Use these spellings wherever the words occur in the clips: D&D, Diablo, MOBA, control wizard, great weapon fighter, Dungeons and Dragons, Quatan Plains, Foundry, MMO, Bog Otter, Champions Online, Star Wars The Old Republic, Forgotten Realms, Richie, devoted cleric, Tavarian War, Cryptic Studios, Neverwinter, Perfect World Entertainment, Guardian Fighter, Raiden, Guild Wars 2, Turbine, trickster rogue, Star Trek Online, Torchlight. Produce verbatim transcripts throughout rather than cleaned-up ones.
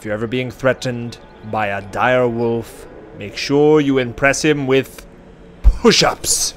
If you're ever being threatened by a dire wolf, make sure you impress him with push-ups.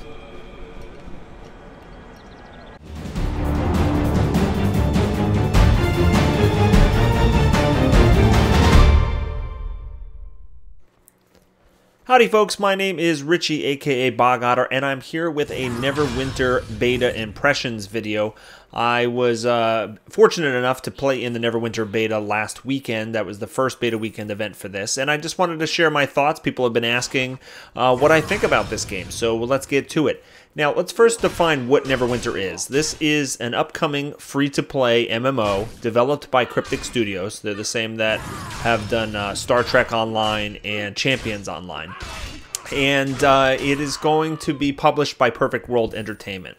Howdy folks, my name is Richie aka Bog Otter, and I'm here with a Neverwinter beta impressions video. I was uh, fortunate enough to play in the Neverwinter beta last weekend. That was the first beta weekend event for this, and I just wanted to share my thoughts. People have been asking uh, what I think about this game, so let's get to it. Now, let's first define what Neverwinter is. This is an upcoming free-to-play M M O developed by Cryptic Studios. They're the same that have done uh, Star Trek Online and Champions Online. And uh, it is going to be published by Perfect World Entertainment.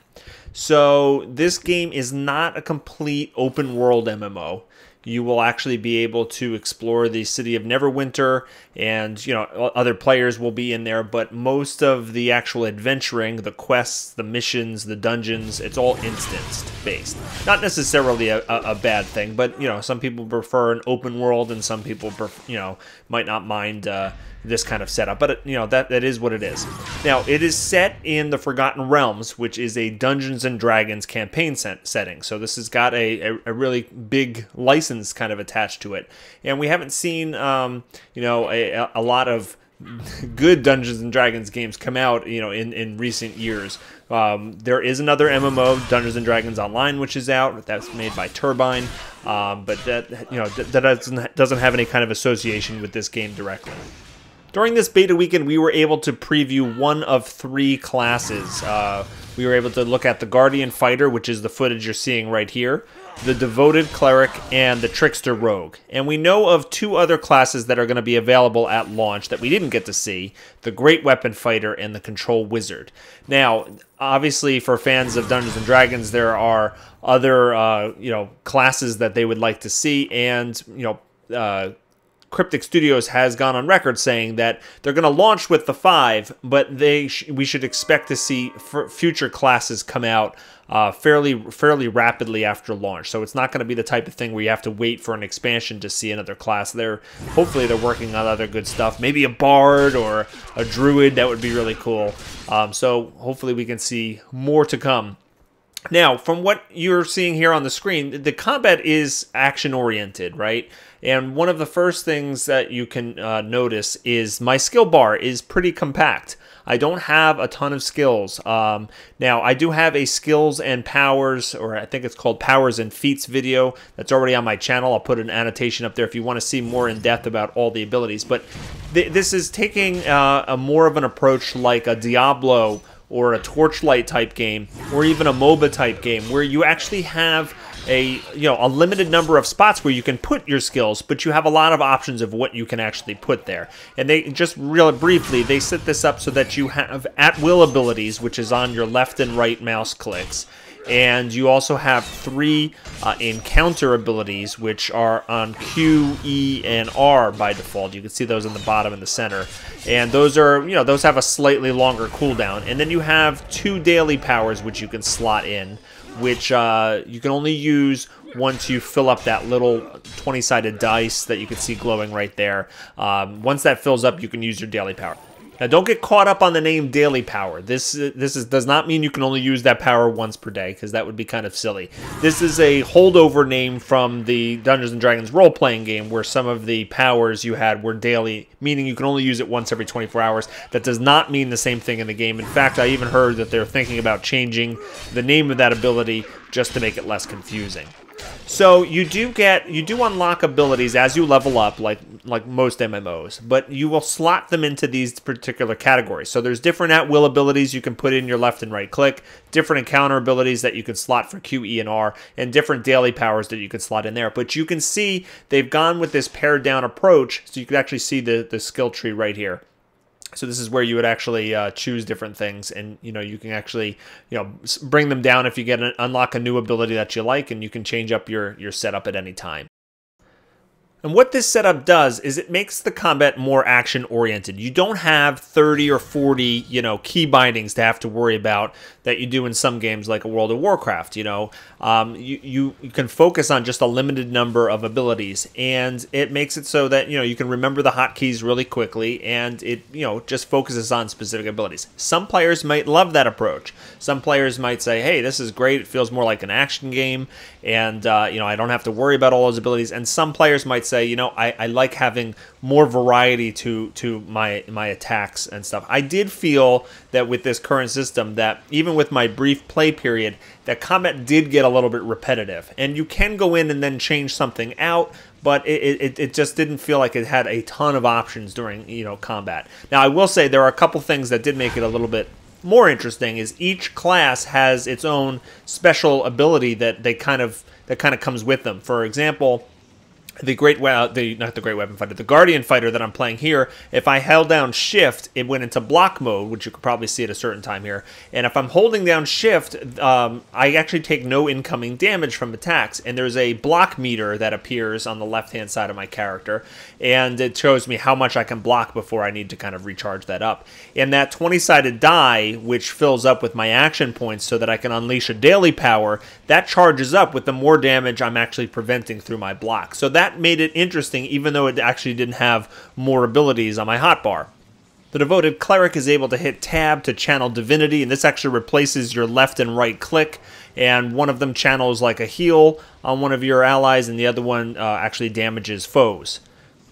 So this game is not a complete open-world M M O. You will actually be able to explore the city of Neverwinter, and you know, other players will be in there, but most of the actual adventuring, the quests, the missions, the dungeons, it's all instance based. Not necessarily a, a, a bad thing, but you know, some people prefer an open world and some people prefer, you know, might not mind uh, this kind of setup, but it, you know, that, that is what it is. Now, it is set in the Forgotten Realms, which is a Dungeons and Dragons campaign set setting. So this has got a, a, a really big license kind of attached to it, and we haven't seen um, you know a, a lot of good Dungeons and Dragons games come out you know in in recent years. Um, there is another M M O, Dungeons and Dragons Online, which is out. That's made by Turbine, um, but that you know that, that doesn't doesn't have any kind of association with this game directly. During this beta weekend, we were able to preview one of three classes. Uh, we were able to look at the Guardian Fighter, which is the footage you're seeing right here, the Devoted Cleric, and the Trickster Rogue. And we know of two other classes that are going to be available at launch that we didn't get to see, the Great Weapon Fighter and the Control Wizard. Now, obviously, for fans of Dungeons and Dragons, there are other uh, you know classes that they would like to see, and you know. Uh, Cryptic Studios has gone on record saying that they're going to launch with the five, but they sh we should expect to see f future classes come out uh, fairly fairly rapidly after launch. So it's not going to be the type of thing where you have to wait for an expansion to see another class. They're hopefully they're working on other good stuff, maybe a bard or a druid. That would be really cool. Um, so hopefully we can see more to come. Now, from what you're seeing here on the screen, the combat is action-oriented, right? And one of the first things that you can uh, notice is my skill bar is pretty compact. I don't have a ton of skills. Um, now, I do have a skills and powers, or I think it's called powers and feats video that's already on my channel. I'll put an annotation up there if you want to see more in depth about all the abilities. But th this is taking uh, a more of an approach like a Diablo or a Torchlight type game, or even a MOBA type game, where you actually have a you know a limited number of spots where you can put your skills, but you have a lot of options of what you can actually put there. And they just real briefly they set this up so that you have at will abilities, which is on your left and right mouse clicks, and you also have three uh, encounter abilities, which are on Q, E, and R by default. You can see those in the bottom and the center, and those are you know those have a slightly longer cooldown. And then you have two daily powers which you can slot in, which uh, you can only use once you fill up that little twenty-sided dice that you can see glowing right there. Um, once that fills up, you can use your daily power. Now, don't get caught up on the name daily power. This this is, does not mean you can only use that power once per day, because that would be kind of silly. This is a holdover name from the Dungeons and Dragons role-playing game, where some of the powers you had were daily, meaning you can only use it once every twenty-four hours. That does not mean the same thing in the game. In fact, I even heard that they're thinking about changing the name of that ability just to make it less confusing. So you do get you do unlock abilities as you level up, like like most M M Os, but you will slot them into these particular categories. So there's different at-will abilities you can put in your left and right click, different encounter abilities that you can slot for Q, E, and R, and different daily powers that you can slot in there. But you can see they've gone with this pared down approach, so you can actually see the, the skill tree right here. So this is where you would actually uh, choose different things, and you know you can actually you know bring them down if you get an, unlock a new ability that you like, and you can change up your your setup at any time. And what this setup does is it makes the combat more action-oriented. You don't have thirty or forty, you know, key bindings to have to worry about that you do in some games like a World of Warcraft, you know. Um, you, you, you can focus on just a limited number of abilities, and it makes it so that, you know, you can remember the hotkeys really quickly, and it, you know, just focuses on specific abilities. Some players might love that approach. Some players might say, hey, this is great. It feels more like an action game, and, uh, you know, I don't have to worry about all those abilities. And some players might say, Say, you know, I, I like having more variety to to my my attacks and stuff. I did feel that with this current system, that even with my brief play period, that combat did get a little bit repetitive. And you can go in and then change something out, but it, it, it just didn't feel like it had a ton of options during, you know, combat. Now, I will say there are a couple things that did make it a little bit more interesting. Is each class has its own special ability that they kind of that kind of comes with them. For example, The great, well, the not the great weapon fighter, the Guardian Fighter that I'm playing here, if I held down shift, it went into block mode, which you could probably see at a certain time here. And if I'm holding down shift, um, I actually take no incoming damage from attacks. And there's a block meter that appears on the left-hand side of my character. And it shows me how much I can block before I need to kind of recharge that up. And that twenty-sided die, which fills up with my action points so that I can unleash a daily power, that charges up with the more damage I'm actually preventing through my block. So that That made it interesting, even though it actually didn't have more abilities on my hotbar. The devoted cleric is able to hit tab to channel divinity, and this actually replaces your left and right click, and one of them channels like a heal on one of your allies, and the other one uh, actually damages foes.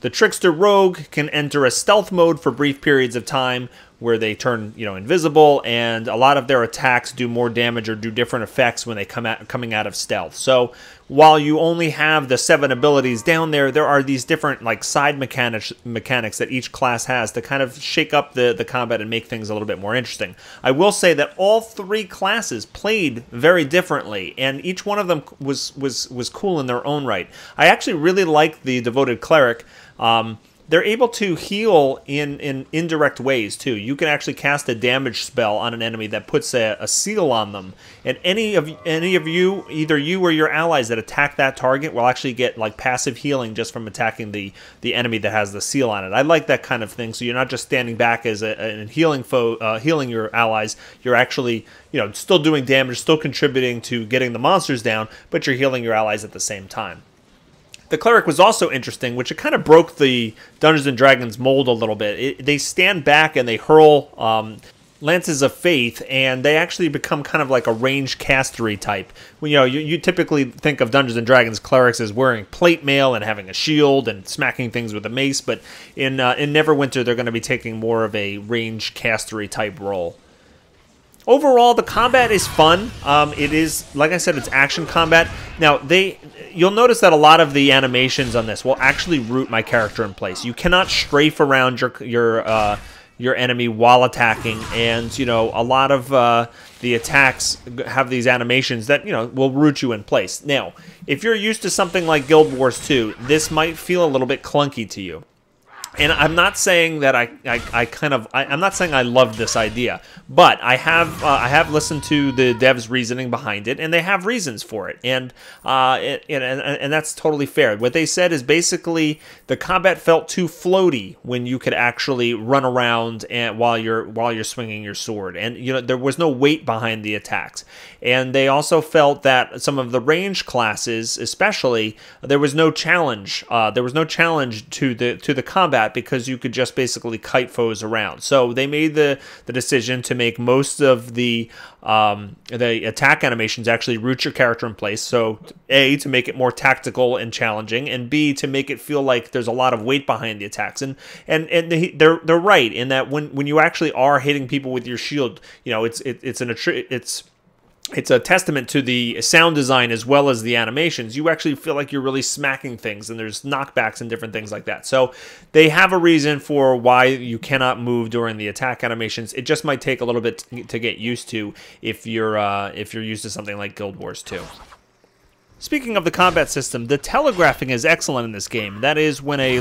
The trickster rogue can enter a stealth mode for brief periods of time, where they turn, you know, invisible, and a lot of their attacks do more damage or do different effects when they come out coming out of stealth. So while you only have the seven abilities down there, there are these different like side mechanics mechanics that each class has to kind of shake up the the combat and make things a little bit more interesting. I will say that all three classes played very differently, and each one of them was was was cool in their own right. I actually really liked the devoted cleric. Um, They're able to heal in, in indirect ways, too. You can actually cast a damage spell on an enemy that puts a, a seal on them. And any of any of you, either you or your allies that attack that target, will actually get like passive healing just from attacking the, the enemy that has the seal on it. I like that kind of thing, so you're not just standing back as a, a healing foe, uh, healing your allies. You're actually, you know, still doing damage, still contributing to getting the monsters down, but you're healing your allies at the same time. The cleric was also interesting, which it kind of broke the Dungeons and Dragons mold a little bit. It, they stand back and they hurl um, lances of faith, and they actually become kind of like a ranged castery type. Well, you know, you, you typically think of Dungeons and Dragons clerics as wearing plate mail and having a shield and smacking things with a mace, but in uh, in Neverwinter they're going to be taking more of a ranged castery type role. Overall, the combat is fun. Um, it is, like I said, it's action combat. Now, they, you'll notice that a lot of the animations on this will actually root my character in place. You cannot strafe around your your uh, your enemy while attacking, and you know a lot of uh, the attacks have these animations that you know will root you in place. Now, if you're used to something like Guild Wars two, this might feel a little bit clunky to you. And I'm not saying that I, I, I kind of, I, I'm not saying I love this idea, but I have, uh, I have listened to the devs' reasoning behind it, and they have reasons for it, and, uh, it, and, and, and that's totally fair. What they said is basically the combat felt too floaty when you could actually run around and while you're, while you're swinging your sword, and you know there was no weight behind the attacks. And they also felt that some of the range classes, especially, there was no challenge. Uh, there was no challenge to the to the combat, because you could just basically kite foes around. So they made the, the decision to make most of the um, the attack animations actually root your character in place. So A, to make it more tactical and challenging, and B, to make it feel like there's a lot of weight behind the attacks. And and and they, they're they're right in that when when you actually are hitting people with your shield, you know it's it, it's an it's It's a testament to the sound design as well as the animations. You actually feel like you're really smacking things, and there's knockbacks and different things like that. So they have a reason for why you cannot move during the attack animations. It just might take a little bit to get used to if you're uh, if you're used to something like Guild Wars two. Speaking of the combat system, the telegraphing is excellent in this game. That is, when a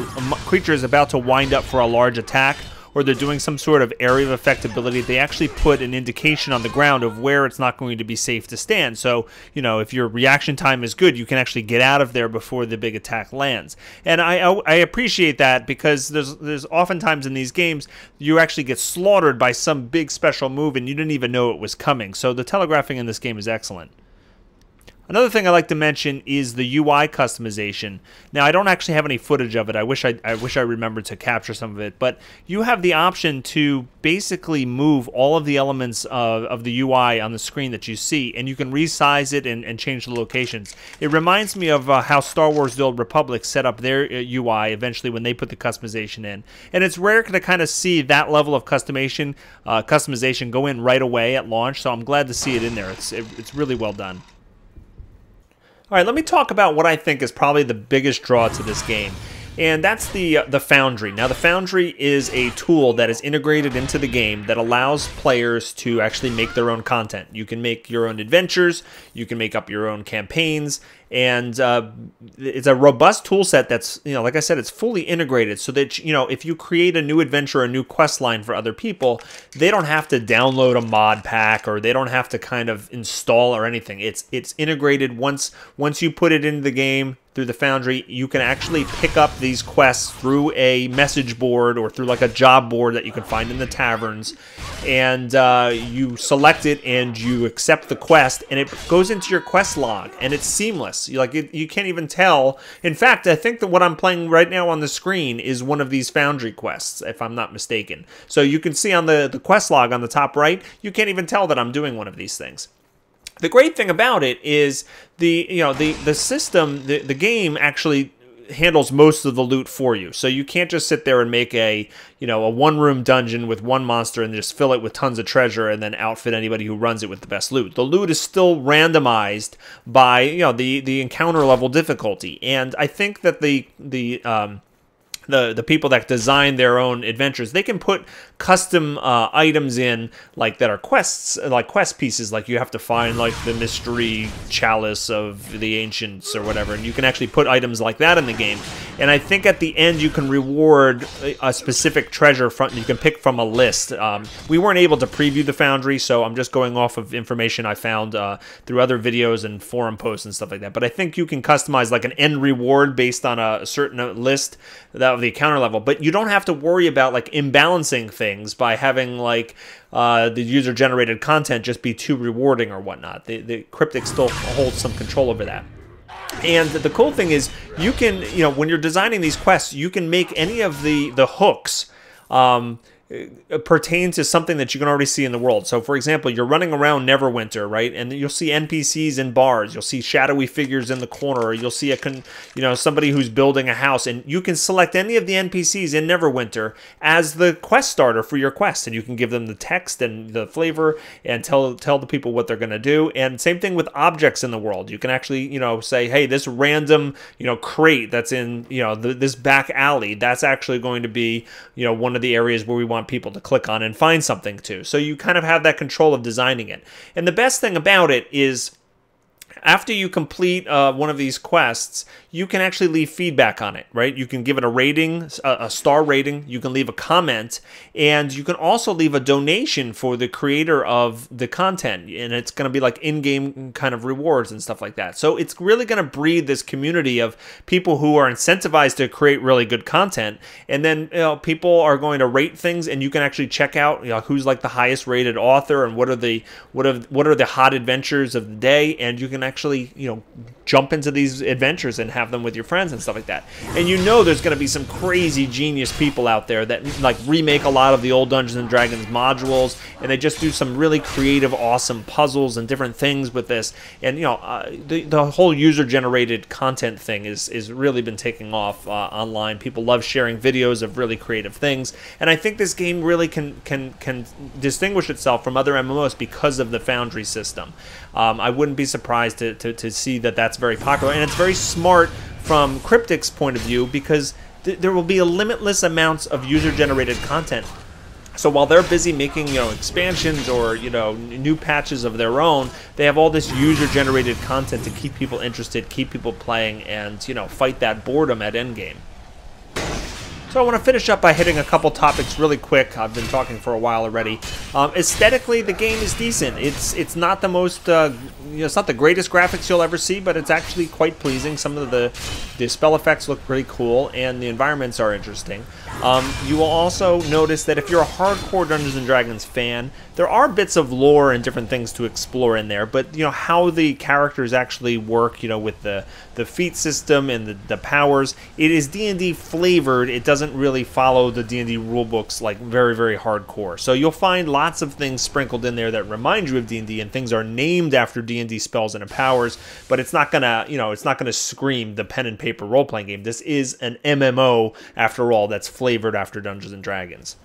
creature is about to wind up for a large attack, or they're doing some sort of area of effect ability, they actually put an indication on the ground of where it's not going to be safe to stand. So, you know, if your reaction time is good, you can actually get out of there before the big attack lands. And I, I, I appreciate that, because there's, there's oftentimes in these games, you actually get slaughtered by some big special move and you didn't even know it was coming. So the telegraphing in this game is excellent. Another thing I like to mention is the U I customization. Now, I don't actually have any footage of it. I wish I, I wish I remembered to capture some of it. But you have the option to basically move all of the elements of, of the U I on the screen that you see, and you can resize it and, and change the locations. It reminds me of uh, how Star Wars The Old Republic set up their uh, U I eventually when they put the customization in. And it's rare to kind of see that level of customization, uh, customization go in right away at launch, so I'm glad to see it in there. It's, it, it's really well done. All right, let me talk about what I think is probably the biggest draw to this game, and that's the uh, the Foundry. Now, the Foundry is a tool that is integrated into the game that allows players to actually make their own content. You can make your own adventures, you can make up your own campaigns, and uh, it's a robust tool set that's, you know, like I said, it's fully integrated so that, you know, if you create a new adventure or a new quest line for other people, they don't have to download a mod pack or they don't have to kind of install or anything. It's it's integrated once once you put it into the game through the Foundry. You can actually pick up these quests through a message board or through like a job board that you can find in the taverns, and uh, you select it and you accept the quest and it goes into your quest log, and it's seamless. You like it, you can't even tell. In fact, I think that what I'm playing right now on the screen is one of these Foundry quests, if I'm not mistaken. So you can see on the, the quest log on the top right, you can't even tell that I'm doing one of these things. The great thing about it is the, you know, the, the system, the, the game actually handles most of the loot for you. So you can't just sit there and make a, you know, a one-room dungeon with one monster and just fill it with tons of treasure and then outfit anybody who runs it with the best loot. The loot is still randomized by, you know, the the encounter level difficulty. And I think that the the um The, the people that design their own adventures, they can put custom uh, items in, like that are quests, like quest pieces, like you have to find like the mystery chalice of the ancients or whatever, and you can actually put items like that in the game. And I think at the end you can reward a, a specific treasure front, you can pick from a list. Um, we weren't able to preview the Foundry, so I'm just going off of information I found uh, through other videos and forum posts and stuff like that. But I think you can customize like an end reward based on a, a certain list that of the counter level, but you don't have to worry about like imbalancing things by having like uh, the user-generated content just be too rewarding or whatnot. The, the Cryptic still holds some control over that. And the cool thing is you can, you know, when you're designing these quests, you can make any of the, the hooks um, pertain to something that you can already see in the world. So for example, you're running around Neverwinter, right? And you'll see N P Cs in bars, you'll see shadowy figures in the corner, or you'll see a con you know somebody who's building a house, and you can select any of the N P Cs in Neverwinter as the quest starter for your quest, and you can give them the text and the flavor and tell tell the people what they're going to do. And same thing with objects in the world. You can actually, you know, say, hey, this random, you know, crate that's in, you know, the, this back alley, that's actually going to be, you know, one of the areas where we want people to click on and find something to. So you kind of have that control of designing it. And the best thing about it is after you complete uh, one of these quests, you can actually leave feedback on it, right? You can give it a rating, a star rating, you can leave a comment, and you can also leave a donation for the creator of the content, and it's going to be like in-game kind of rewards and stuff like that. So it's really going to breed this community of people who are incentivized to create really good content, and then, you know, people are going to rate things, and you can actually check out, you know, who's like the highest rated author and what are the what are, what are the hot adventures of the day, and you can actually, you know, jump into these adventures and have them with your friends and stuff like that. And you know there's going to be some crazy genius people out there that like remake a lot of the old Dungeons and Dragons modules, and they just do some really creative, awesome puzzles and different things with this. And, you know, uh, the, the whole user-generated content thing is, is really been taking off uh, online. People love sharing videos of really creative things, and I think this game really can, can, can distinguish itself from other M M Os because of the Foundry system. Um, I wouldn't be surprised To, to, to see that that's very popular, and it's very smart from Cryptic's point of view, because th there will be a limitless amounts of user-generated content. So while they're busy making, you know, expansions or, you know, new patches of their own, they have all this user-generated content to keep people interested, keep people playing, and, you know, fight that boredom at endgame. So I want to finish up by hitting a couple topics really quick. I've been talking for a while already. Um, aesthetically, the game is decent. It's it's not the most, uh, you know, it's not the greatest graphics you'll ever see, but it's actually quite pleasing. Some of the the spell effects look pretty cool, and the environments are interesting. Um, you will also notice that if you're a hardcore Dungeons and Dragons fan, there are bits of lore and different things to explore in there. But you know how the characters actually work, you know, with the the feat system and the, the powers. It is D and D flavored. It doesn't really follow the D and D rulebooks like very, very hardcore. So you'll find lots of things sprinkled in there that remind you of D and D, and things are named after D and D spells and powers. But it's not gonna, you know, it's not gonna scream the pen and paper role playing game. This is an M M O after all. That's flavored after Dungeons and Dragons.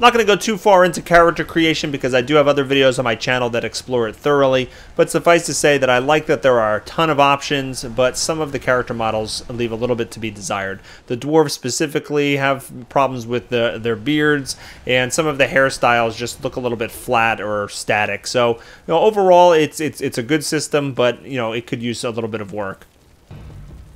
Not going to go too far into character creation because I do have other videos on my channel that explore it thoroughly, but suffice to say that I like that there are a ton of options, but some of the character models leave a little bit to be desired. The dwarves specifically have problems with the, their beards, and some of the hairstyles just look a little bit flat or static. So, you know, overall, it's it's it's a good system, but you know, it could use a little bit of work.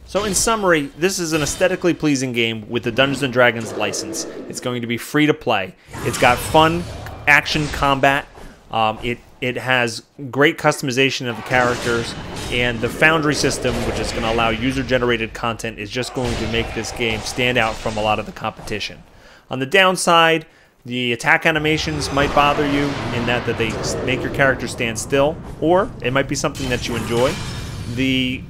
So in summary, this is an aesthetically pleasing game with the Dungeons and Dragons license. It's going to be free to play. It's got fun action combat. Um, it it has great customization of the characters, and the Foundry system, which is going to allow user-generated content, is just going to make this game stand out from a lot of the competition. On the downside, the attack animations might bother you in that, that they make your character stand still, or it might be something that you enjoy. The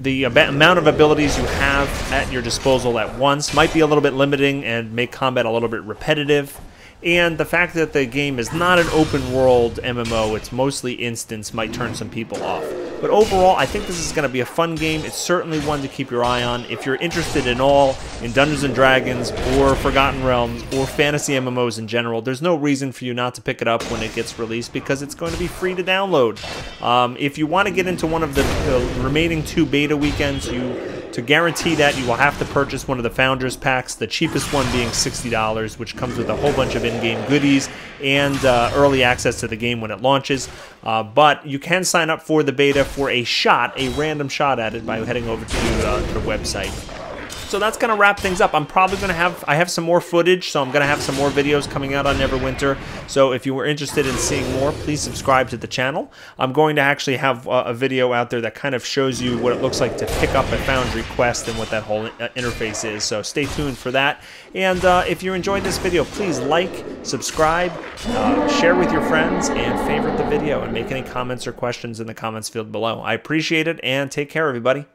The amount of abilities you have at your disposal at once might be a little bit limiting and make combat a little bit repetitive. And the fact that the game is not an open world M M O, it's mostly instance, might turn some people off. But overall, I think this is going to be a fun game. It's certainly one to keep your eye on. If you're interested in all, in Dungeons and Dragons or Forgotten Realms or fantasy M M Os in general, there's no reason for you not to pick it up when it gets released because it's going to be free to download. Um, if you want to get into one of the, the remaining two beta weekends, you... To guarantee that, you will have to purchase one of the Founders packs, the cheapest one being sixty dollars, which comes with a whole bunch of in-game goodies and uh, early access to the game when it launches. Uh, but you can sign up for the beta for a shot, a random shot at it, by heading over to, uh, to the website. So that's going to wrap things up. I'm probably going to have, I have some more footage, so I'm going to have some more videos coming out on Neverwinter. So if you were interested in seeing more, please subscribe to the channel. I'm going to actually have a video out there that kind of shows you what it looks like to pick up a Foundry quest and what that whole interface is. So stay tuned for that. And uh, if you enjoyed this video, please like, subscribe, uh, share with your friends, and favorite the video. And make any comments or questions in the comments field below. I appreciate it, and take care, everybody.